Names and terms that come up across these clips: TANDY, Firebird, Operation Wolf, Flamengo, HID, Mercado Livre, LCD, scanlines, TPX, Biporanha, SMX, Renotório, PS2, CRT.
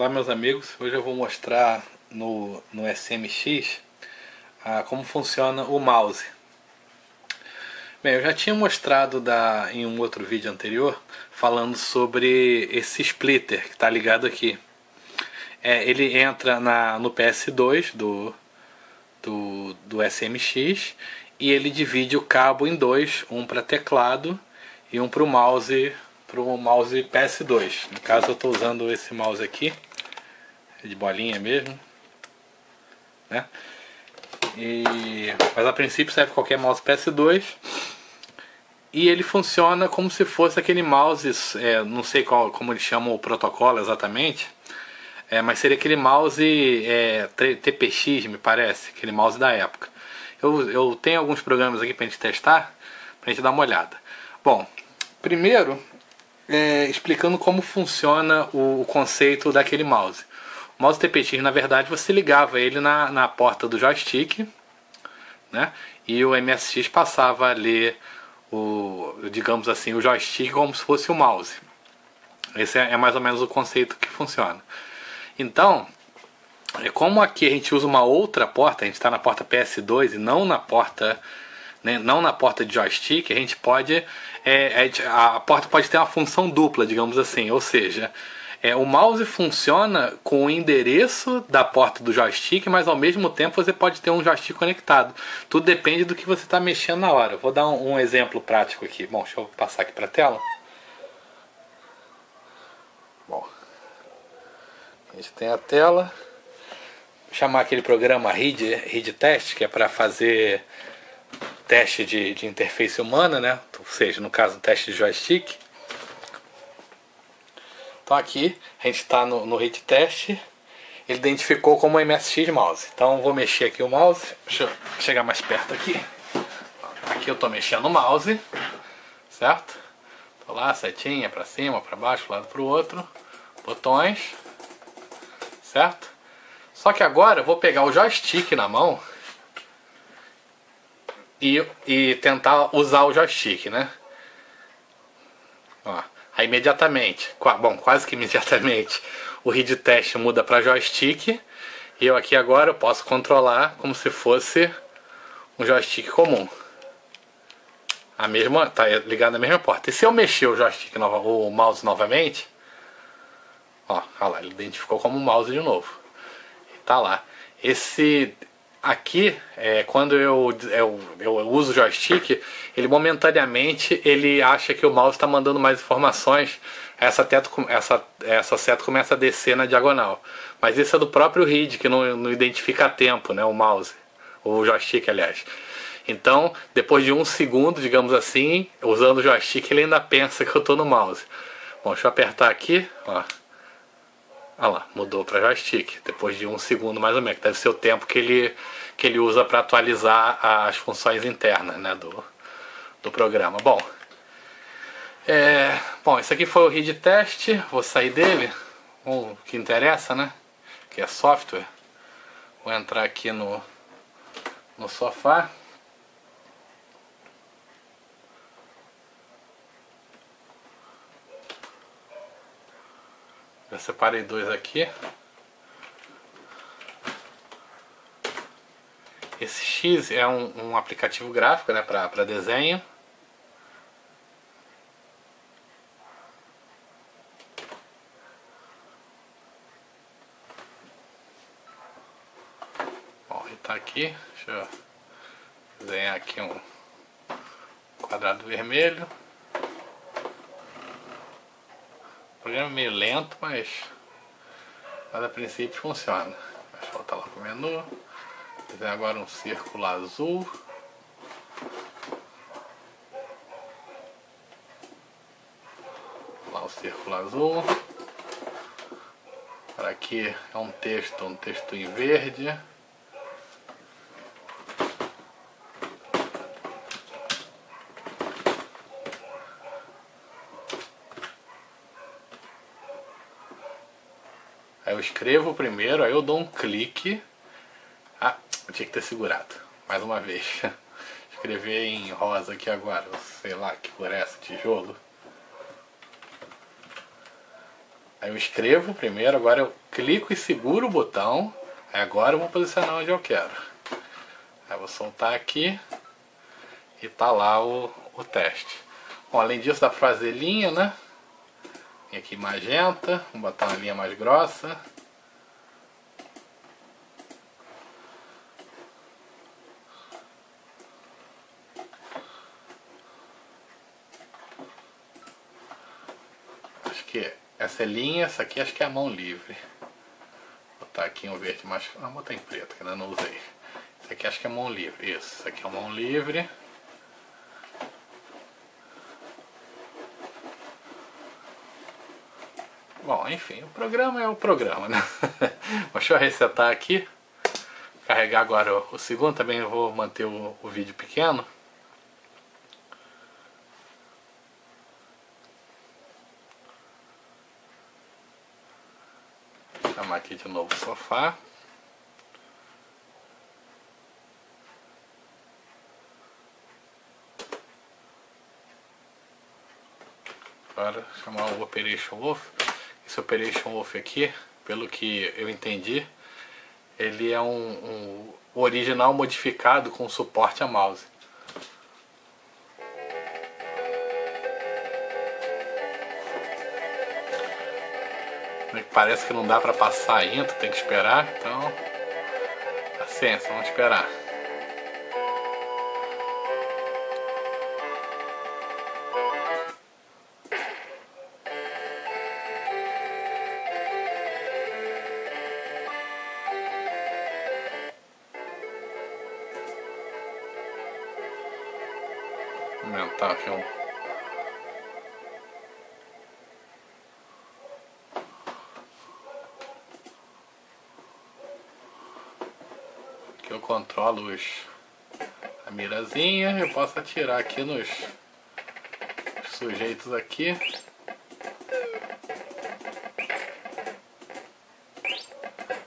Olá meus amigos, hoje eu vou mostrar no SMX como funciona o mouse. Bem, eu já tinha mostrado em um outro vídeo anterior, falando sobre esse splitter que está ligado aqui. Ele entra no PS2 do SMX e ele divide o cabo em dois, um para teclado e um para o mouse, PS2. No caso eu estou usando esse mouse aqui, de bolinha mesmo, né? Mas a princípio serve qualquer mouse PS2. E ele funciona como se fosse aquele mouse, não sei como eles chamam o protocolo exatamente, mas seria aquele mouse TPX, me parece, aquele mouse da época. Eu tenho alguns programas aqui pra gente testar, pra gente dar uma olhada. Bom, primeiro explicando como funciona o conceito daquele mouse. O mouse TPX, na verdade, você ligava ele na porta do joystick, né? E o MSX passava a ler digamos assim, o joystick como se fosse o mouse. Esse é mais ou menos o conceito que funciona. Então, como aqui a gente usa uma outra porta, a gente está na porta PS2 e não na porta, né, não na porta de joystick, a gente pode a porta pode ter uma função dupla, digamos assim, ou seja, o mouse funciona com o endereço da porta do joystick, mas ao mesmo tempo você pode ter um joystick conectado. Tudo depende do que você está mexendo na hora. Eu vou dar um exemplo prático aqui. Bom, deixa eu passar aqui para a tela. Bom, a gente tem a tela. Vou chamar aquele programa HID Test, que é para fazer teste de interface humana, né? Ou seja, no caso, um teste de joystick. Então aqui a gente está no HID Test, ele identificou como MSX mouse. Então vou mexer aqui o mouse, deixa eu chegar mais perto aqui. Aqui eu estou mexendo o mouse, certo? Estou lá, setinha para cima, para baixo, lado para o outro, botões, certo? Só que agora eu vou pegar o joystick na mão e tentar usar o joystick, né? Ó. Aí imediatamente, quase que imediatamente, o HID Test muda para joystick. E eu aqui agora posso controlar como se fosse um joystick comum. Tá ligado na mesma porta. E se eu mexer o joystick, o mouse novamente, ó lá, ele identificou como mouse de novo. Tá lá. Esse aqui, quando eu uso o joystick, ele momentaneamente ele acha que o mouse está mandando mais informações. Essa seta começa a descer na diagonal. Mas isso é do próprio HID, que não identifica a tempo, né, o mouse, o joystick, aliás. Então, depois de um segundo, digamos assim, usando o joystick, ele ainda pensa que eu estou no mouse. Bom, deixa eu apertar aqui, ó. Ah lá, mudou para joystick, depois de um segundo mais ou menos, que deve ser o tempo que ele usa para atualizar as funções internas, né, do programa. Bom, esse aqui foi o HID Test, vou sair dele, o que interessa, né, que é software. Vou entrar aqui no sofá. Já separei dois aqui. Esse X é um aplicativo gráfico, né, para desenho. Bom, ele tá aqui. Deixa eu desenhar aqui um quadrado vermelho. O programa é meio lento, mas a princípio funciona. Deixa eu voltar lá pro menu. Desenhar agora um círculo azul. Lá o círculo azul. Para aqui é um texto em verde. Aí eu escrevo primeiro, aí eu dou um clique. Ah, eu tinha que ter segurado. Mais uma vez. Escrever em rosa aqui agora. Sei lá que cor é essa, tijolo. Aí eu escrevo primeiro, agora eu clico e seguro o botão. Aí agora eu vou posicionar onde eu quero. Aí eu vou soltar aqui e tá lá o teste. Bom, além disso dá pra fazer linha, né? E aqui magenta, vamos botar uma linha mais grossa. Acho que essa é linha, essa aqui acho que é a mão livre. Vou botar aqui um verde mais... Ah, vou botar em preto, que ainda não usei. Essa aqui acho que é mão livre. Isso, essa aqui é a mão livre. Bom, enfim, o programa é o programa, né? Deixa eu resetar aqui. Carregar agora o segundo. Também eu vou manter o vídeo pequeno. Vou chamar aqui de novo o sofá. Agora chamar o Operation Wolf. Esse Operation Wolf aqui, pelo que eu entendi, ele é um original modificado com suporte a mouse. Parece que não dá pra passar ainda, tem que esperar, então paciência, vamos esperar. Aumentar aqui um. Aqui eu controlo a mirazinha. Eu posso atirar aqui nos sujeitos aqui.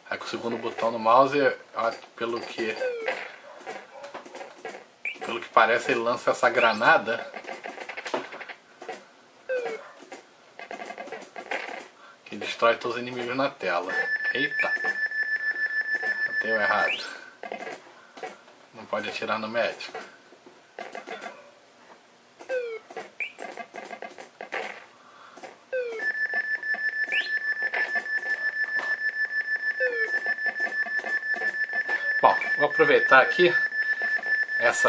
Aí com o segundo botão no mouse, pelo que parece, ele lança essa granada que destrói todos os inimigos na tela. Eita! Até eu errado. Não pode atirar no médico. Bom, vou aproveitar aqui.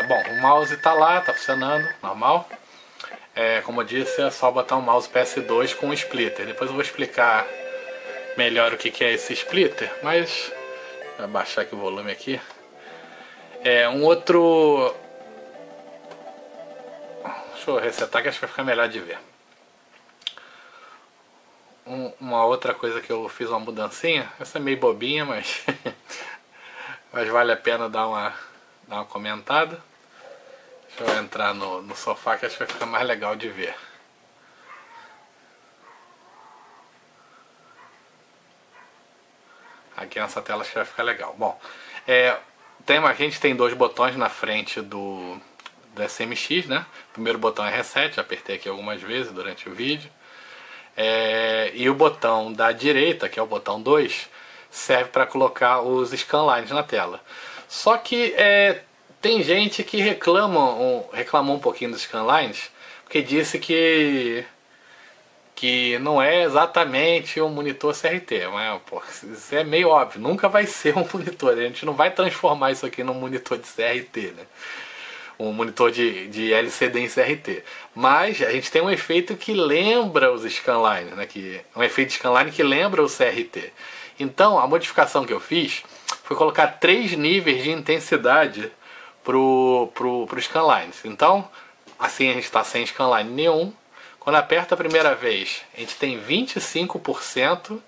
Bom, o mouse tá lá, tá funcionando, normal. Como eu disse, é só botar um mouse PS2 com um splitter. Depois eu vou explicar melhor o que é esse splitter, mas... Vou abaixar aqui o volume aqui. Deixa eu resetar que acho que vai ficar melhor de ver. Uma outra coisa que eu fiz uma mudancinha. Essa é meio bobinha, mas... mas vale a pena dar uma comentada. Deixa eu entrar no sofá que acho que vai ficar mais legal de ver. Aqui nessa tela acho que vai ficar legal. Bom, a gente tem dois botões na frente do SMX, né? O primeiro botão é reset, já apertei aqui algumas vezes durante o vídeo. E o botão da direita, que é o botão 2, serve para colocar os scanlines na tela. Só que tem gente que reclamou um pouquinho dos scanlines, porque disse que não é exatamente um monitor CRT. Mas, pô, isso é meio óbvio, nunca vai ser um monitor. A gente não vai transformar isso aqui num monitor de CRT, né? Um monitor de LCD em CRT. Mas a gente tem um efeito que lembra os scanlines, né? Um efeito de scanline que lembra o CRT. Então a modificação que eu fiz foi colocar 3 níveis de intensidade pro scanlines. Então, assim a gente está sem scanline nenhum. Quando aperta a primeira vez, a gente tem 25%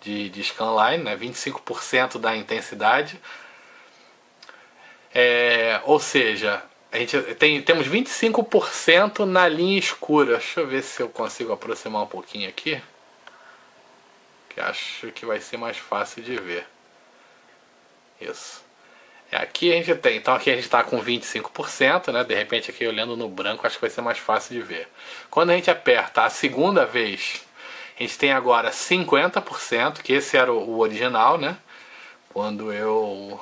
de scanline, né? 25% da intensidade. Ou seja, a gente temos 25% na linha escura. Deixa eu ver se eu consigo aproximar um pouquinho aqui. Que acho que vai ser mais fácil de ver. Isso. Aqui a gente tem. Então aqui a gente está com 25%, né? De repente aqui olhando no branco acho que vai ser mais fácil de ver. Quando a gente aperta a segunda vez, A gente tem agora 50%, que esse era o original, né? Quando eu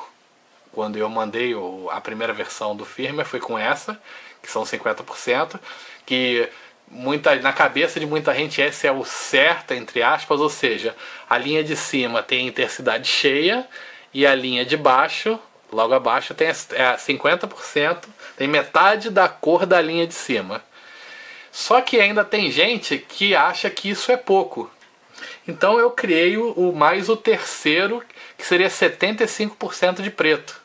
mandei a primeira versão do firmware, foi com essa, que são 50%, que na cabeça de muita gente esse é o certo, entre aspas, ou seja, a linha de cima tem intensidade cheia e a linha de baixo, logo abaixo, tem 50%, tem metade da cor da linha de cima. Só que ainda tem gente que acha que isso é pouco. Então eu criei o terceiro, que seria 75% de preto.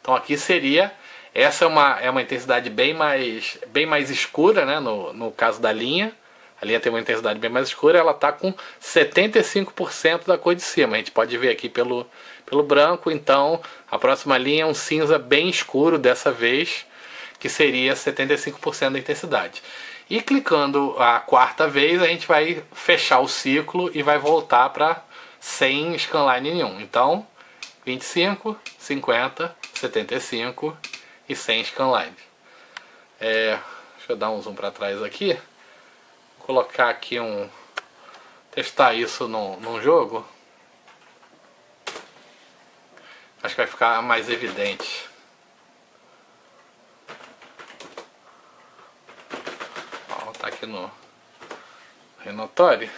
Então aqui seria... Essa é uma intensidade bem mais escura, né? No caso da linha. A linha tem uma intensidade bem mais escura, ela está com 75% da cor de cima. A gente pode ver aqui pelo branco. Então a próxima linha é um cinza bem escuro dessa vez, que seria 75% da intensidade. E clicando a quarta vez, a gente vai fechar o ciclo e vai voltar para sem scanline nenhum. Então 25, 50, 75... e sem scanline. Deixa eu dar um zoom para trás aqui. Vou colocar aqui testar isso num jogo. Acho que vai ficar mais evidente. Vou botar aqui no Renotório.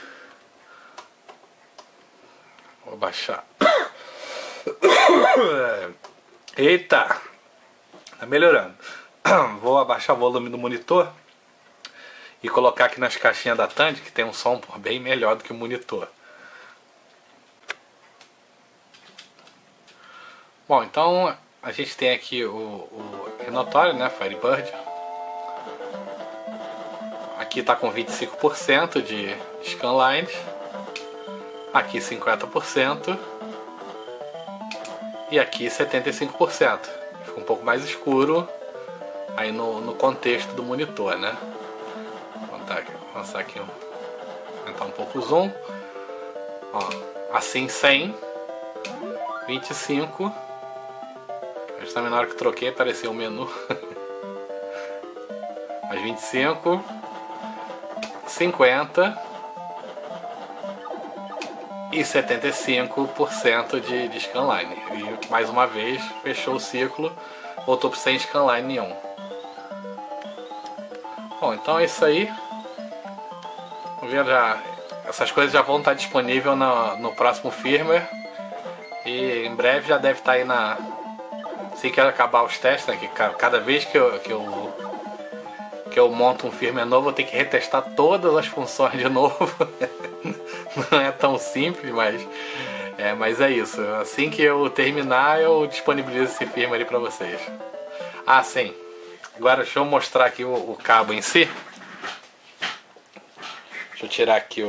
Vou baixar. Eita! Tá melhorando. Vou abaixar o volume do monitor e colocar aqui nas caixinhas da TANDY, que tem um som bem melhor do que o monitor. Bom, então a gente tem aqui o Renotório, né, Firebird. Aqui tá com 25% de scanlines, aqui 50% e aqui 75%. Um pouco mais escuro aí no contexto do monitor, né? Vou avançar aqui, aumentar um pouco o zoom. Ó, assim 100, 25. Acho que na hora que troquei apareceu o menu. Mas 25, 50 e 75% de scanline. E mais uma vez fechou o ciclo, voltou sem scanline nenhum. Bom, então é isso aí. Essas coisas já vão estar disponíveis no próximo firmware. E em breve já deve estar aí assim que acabar os testes, né? Que cada vez que eu monto um firmware novo, eu tenho que retestar todas as funções de novo. Não é tão simples, mas é isso. Assim que eu terminar, eu disponibilizo esse firmware ali pra vocês. Ah, sim. Agora deixa eu mostrar aqui o cabo em si. Deixa eu tirar aqui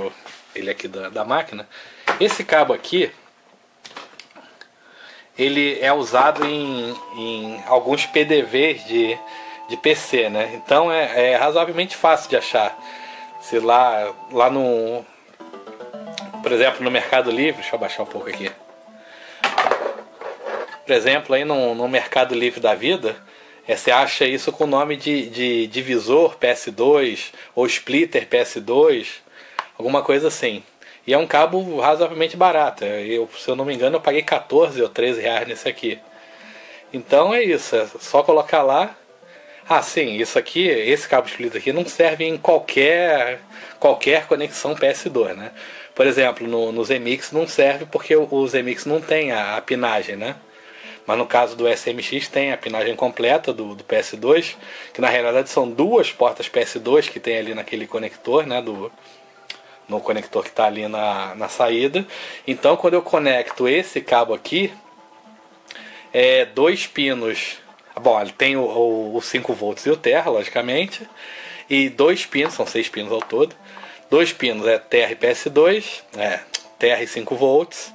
ele aqui da máquina. Esse cabo aqui, ele é usado em alguns PDVs de PC, né? Então é razoavelmente fácil de achar. Se lá no... Por exemplo, no Mercado Livre, deixa eu abaixar um pouco aqui. Por exemplo, aí no Mercado Livre da vida, você acha isso com o nome de divisor PS2 ou splitter PS2, alguma coisa assim. E é um cabo razoavelmente barato. Se eu não me engano, eu paguei 14 ou 13 reais nesse aqui. Então é isso, é só colocar lá. Ah, sim, isso aqui, esse cabo splitter aqui não serve em qualquer conexão PS2, né? Por exemplo, no SMX não serve porque o SMX não tem a pinagem, né? Mas no caso do SMX tem a pinagem completa do PS2, que na realidade são duas portas PS2 que tem ali naquele conector, né? No conector que está ali na saída. Então quando eu conecto esse cabo aqui, é dois pinos... Bom, ele tem o 5 volts e o terra, logicamente, e dois pinos, são 6 pinos ao todo. Dois pinos é TR e PS2, TR e 5 volts.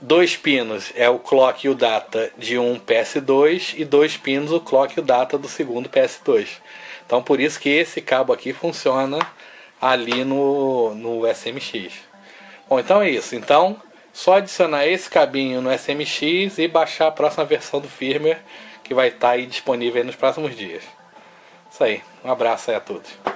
Dois pinos é o clock e o data de um PS2 e dois pinos o clock e o data do segundo PS2. Então por isso que esse cabo aqui funciona ali no SMX. Bom, então é isso. Então só adicionar esse cabinho no SMX e baixar a próxima versão do firmware, que vai estar aí disponível aí nos próximos dias. Isso aí. Um abraço aí a todos.